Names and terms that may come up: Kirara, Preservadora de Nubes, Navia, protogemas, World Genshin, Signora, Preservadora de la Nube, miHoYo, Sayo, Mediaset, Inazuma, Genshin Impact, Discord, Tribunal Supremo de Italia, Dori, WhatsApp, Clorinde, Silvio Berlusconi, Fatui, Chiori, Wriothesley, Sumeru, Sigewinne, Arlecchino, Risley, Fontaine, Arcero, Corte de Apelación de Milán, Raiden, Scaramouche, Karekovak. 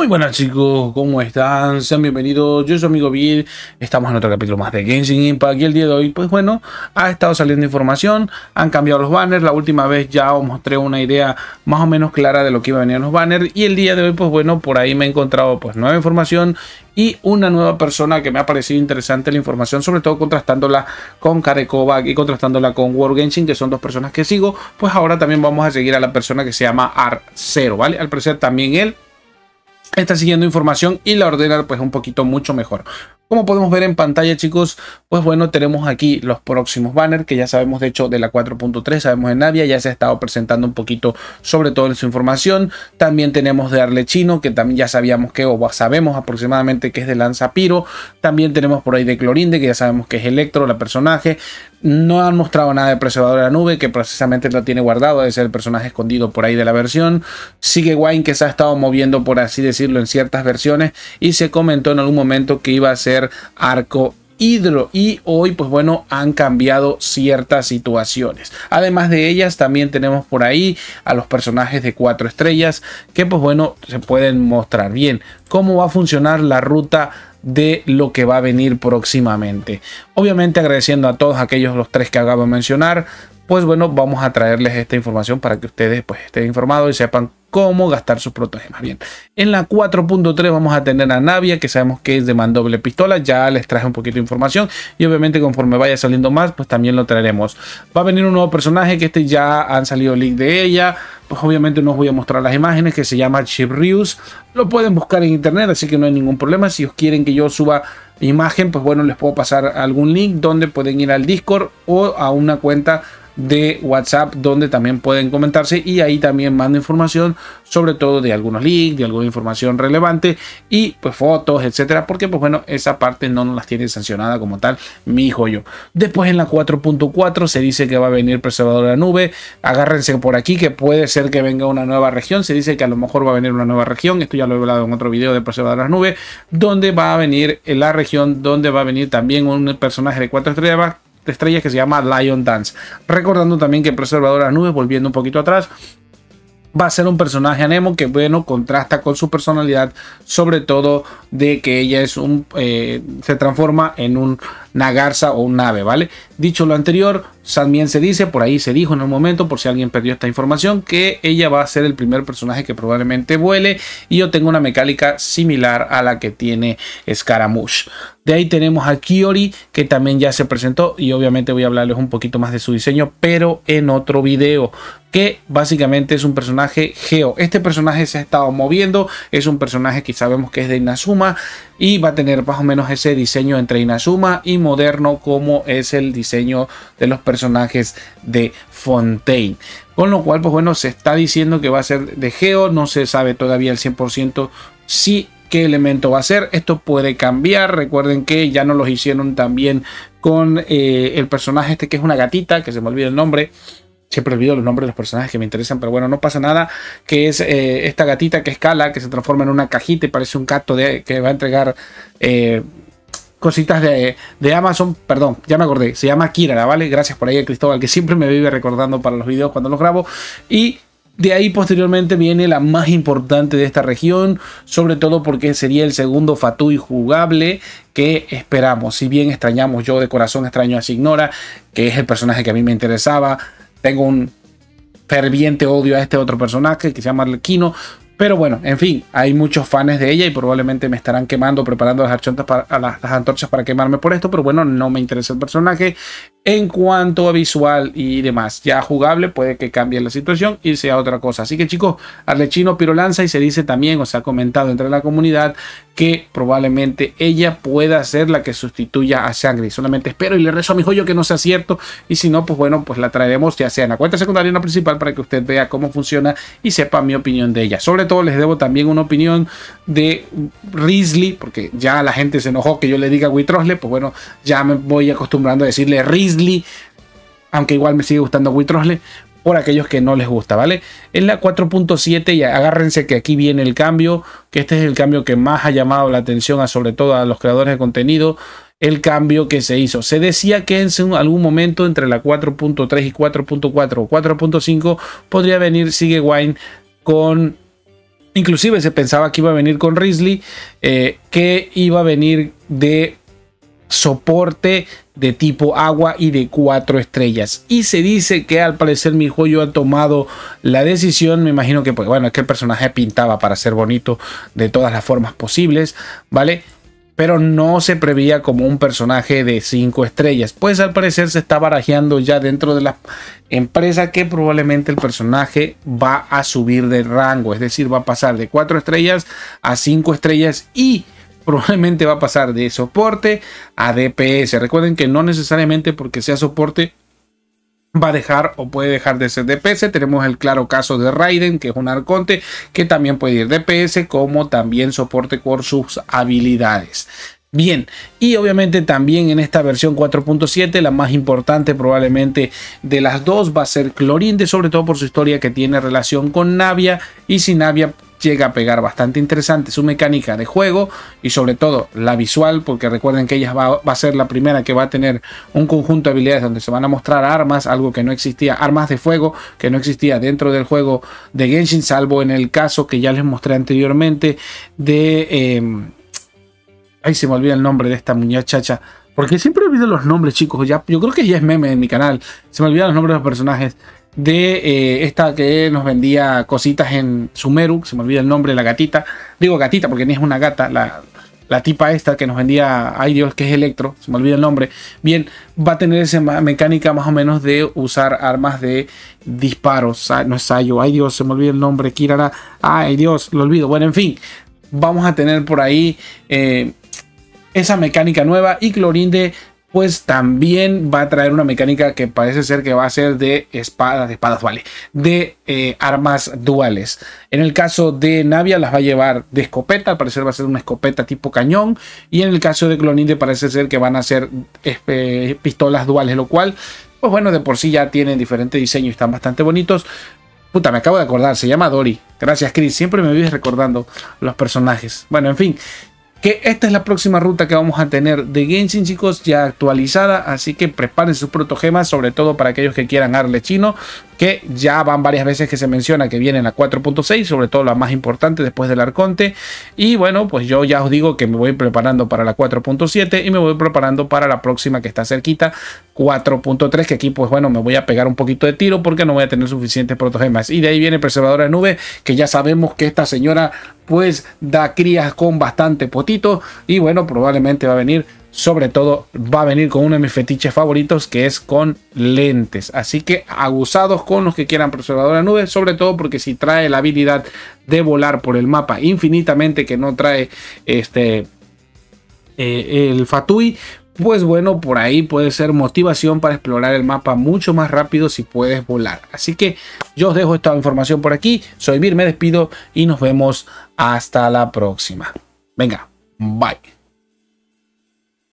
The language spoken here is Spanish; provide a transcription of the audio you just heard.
Muy buenas chicos, ¿cómo están? Sean bienvenidos, yo soy amigo Bill, estamos en otro capítulo más de Genshin Impact y el día de hoy, pues bueno, ha estado saliendo información, han cambiado los banners, la última vez ya os mostré una idea más o menos clara de lo que iba a venir en los banners y el día de hoy, pues bueno, por ahí me he encontrado pues nueva información y una nueva persona que me ha parecido interesante la información, sobre todo contrastándola con Karekovak y contrastándola con World Genshin, que son dos personas que sigo. Pues ahora también vamos a seguir a la persona que se llama Arcero, ¿vale? Al parecer también él está siguiendo información y la ordena pues un poquito mucho mejor. Como podemos ver en pantalla, chicos, pues bueno, tenemos aquí los próximos banners que ya sabemos, de hecho, de la 4.3, sabemos de Navia, ya se ha estado presentando un poquito sobre todo en su información. También tenemos de Arlecchino, que también ya sabíamos que, o sabemos aproximadamente que es de Lanzapiro. También tenemos por ahí de Clorinde, que ya sabemos que es Electro, la personaje. No han mostrado nada de Preservadora de la Nube, que precisamente la tiene guardado, debe ser el personaje escondido por ahí de la versión. Sigewinne, que se ha estado moviendo, por así decirlo, en ciertas versiones, y se comentó en algún momento que iba a ser arco hidro, y hoy pues bueno han cambiado ciertas situaciones. Además de ellas, también tenemos por ahí a los personajes de 4 estrellas que pues bueno se pueden mostrar bien cómo va a funcionar la ruta de lo que va a venir próximamente. Obviamente agradeciendo a todos aquellos, los 3 que acabo de mencionar, pues bueno vamos a traerles esta información para que ustedes pues estén informados y sepan cómo gastar sus protogemas. Bien, en la 4.3 vamos a tener a Navia, que sabemos que es de mandoble pistola, ya les traje un poquito de información y obviamente conforme vaya saliendo más pues también lo traeremos. Va a venir un nuevo personaje que este ya han salido leak de ella, pues obviamente no os voy a mostrar las imágenes, que se llama Chiori. Lo pueden buscar en internet, así que no hay ningún problema. Si os quieren que yo suba imagen, pues bueno les puedo pasar algún link donde pueden ir al Discord o a una cuenta de WhatsApp donde también pueden comentarse, y ahí también mando información sobre todo de algunos links, de alguna información relevante y pues fotos, etcétera, porque pues bueno esa parte no nos las tiene sancionada como tal miHoYo. Después en la 4.4 se dice que va a venir Preservadora de la Nube, agárrense por aquí que puede ser que venga una nueva región, se dice que a lo mejor va a venir una nueva región, esto ya lo he hablado en otro video de Preservadora de la Nube, donde va a venir en la región donde va a venir también un personaje de 4 estrellas que se llama Lion Dance. Recordando también que Preservadora de las Nubes, volviendo un poquito atrás, va a ser un personaje anemo que bueno contrasta con su personalidad, sobre todo de que ella es se transforma en una garza o un ave, ¿vale? Dicho lo anterior, también se dice, por ahí se dijo en un momento, por si alguien perdió esta información, que ella va a ser el primer personaje que probablemente vuele y yo tengo una mecánica similar a la que tiene Scaramouche. De ahí tenemos a Chiori, que también ya se presentó y obviamente voy a hablarles un poquito más de su diseño, pero en otro video, que básicamente es un personaje geo. Este personaje se ha estado moviendo, es un personaje que sabemos que es de Inazuma y va a tener más o menos ese diseño entre Inazuma y moderno, como es el diseño de los personajes de Fontaine. Con lo cual, pues bueno, se está diciendo que va a ser de geo, no se sabe todavía al 100% si qué elemento va a ser, esto puede cambiar. Recuerden que ya nos los hicieron también con el personaje este que es una gatita, que se me olvida el nombre, siempre olvido los nombres de los personajes que me interesan, pero bueno, no pasa nada, que es esta gatita que escala, que se transforma en una cajita y parece un gato que va a entregar cositas de Amazon, perdón, ya me acordé, se llama Kirara, ¿vale? Gracias por ahí a Cristóbal, que siempre me vive recordando para los videos cuando los grabo. Y de ahí posteriormente viene la más importante de esta región, sobre todo porque sería el segundo Fatui jugable que esperamos. Si bien extrañamos, yo de corazón extraño a Signora, que es el personaje que a mí me interesaba, tengo un ferviente odio a este otro personaje que se llama Arlecchino, pero bueno, en fin, hay muchos fans de ella y probablemente me estarán quemando, preparando las antorchas para quemarme por esto, pero bueno, no me interesa el personaje. En cuanto a visual y demás, ya jugable, puede que cambie la situación y sea otra cosa. Así que chicos, Arlecchino pirolanza, y se dice también, o se ha comentado entre la comunidad, que probablemente ella pueda ser la que sustituya a Shangri. Solamente espero y le rezo a miHoYo que no sea cierto, y si no, pues bueno, pues la traeremos ya sea en la cuenta secundaria o en la principal para que usted vea cómo funciona y sepa mi opinión de ella. Sobre todo les debo también una opinión de Risley, porque ya la gente se enojó que yo le diga Wriothesley, pues bueno, ya me voy acostumbrando a decirle Risley, aunque igual me sigue gustando Wriothesley, por aquellos que no les gusta, ¿vale? En la 4.7, y agárrense que aquí viene el cambio, que este es el cambio que más ha llamado la atención a, sobre todo a los creadores de contenido, el cambio que se hizo. Se decía que en algún momento entre la 4.3 y 4.4 o 4.5 podría venir Sigewinne con Inclusive se pensaba que iba a venir con Risley, que iba a venir de soporte de tipo agua y de 4 estrellas, y se dice que al parecer miHoYo ha tomado la decisión. Me imagino que, pues bueno, es que el personaje pintaba para ser bonito de todas las formas posibles, ¿vale? Pero no se preveía como un personaje de 5 estrellas. Pues al parecer se está barajeando ya dentro de la empresa que probablemente el personaje va a subir de rango. Es decir, va a pasar de 4 estrellas a 5 estrellas y probablemente va a pasar de soporte a DPS. Recuerden que no necesariamente porque sea soporte va a dejar o puede dejar de ser DPS. Tenemos el claro caso de Raiden, que es un arconte, que también puede ir DPS como también soporte por sus habilidades. Bien, y obviamente también en esta versión 4.7, la más importante probablemente de las dos va a ser Clorinde, sobre todo por su historia que tiene relación con Navia, y si Navia llega a pegar bastante interesante su mecánica de juego y sobre todo la visual, porque recuerden que ella va a ser la primera que va a tener un conjunto de habilidades donde se van a mostrar armas, algo que no existía, armas de fuego que no existía dentro del juego de Genshin, salvo en el caso que ya les mostré anteriormente de... Ay, se me olvida el nombre de esta muchacha, porque siempre olvido los nombres, chicos. Ya, yo creo que ya es meme en mi canal, se me olvidan los nombres de los personajes. De esta que nos vendía cositas en Sumeru, se me olvida el nombre, la gatita, digo gatita porque ni es una gata, la tipa esta que nos vendía, ay Dios, que es Electro, se me olvida el nombre. Bien, va a tener esa mecánica más o menos de usar armas de disparos, no es Sayo, ay Dios, se me olvida el nombre, Kirara, ay Dios, lo olvido. Bueno, en fin, vamos a tener por ahí esa mecánica nueva, y Clorinde pues también va a traer una mecánica que parece ser que va a ser de espadas, vale, de armas duales. En el caso de Navia las va a llevar de escopeta, al parecer va a ser una escopeta tipo cañón, y en el caso de Clorinde parece ser que van a ser pistolas duales, lo cual, pues bueno, de por sí ya tienen diferentes diseños y están bastante bonitos. Puta, me acabo de acordar, se llama Dori. Gracias, Chris, siempre me vives recordando los personajes. Bueno, en fin, que esta es la próxima ruta que vamos a tener de Genshin, chicos, ya actualizada, así que preparen sus protogemas, sobre todo para aquellos que quieran Arlecchino, que ya van varias veces que se menciona que viene la 4.6, sobre todo la más importante después del Arconte, y bueno, pues yo ya os digo que me voy preparando para la 4.7 y me voy preparando para la próxima que está cerquita, 4.3, que aquí pues bueno, me voy a pegar un poquito de tiro porque no voy a tener suficientes protogemas, y de ahí viene Preservadora de Nube, que ya sabemos que esta señora pues da crías con bastante potito, y bueno, probablemente va a venir, sobre todo va a venir con uno de mis fetiches favoritos, que es con lentes, así que abusados con los que quieran Preservadora de Nube, sobre todo porque si trae la habilidad de volar por el mapa infinitamente, que no trae el Fatui, pues bueno, por ahí puede ser motivación para explorar el mapa mucho más rápido si puedes volar. Así que yo os dejo esta información por aquí. Soy Vir, me despido y nos vemos hasta la próxima. Venga, bye.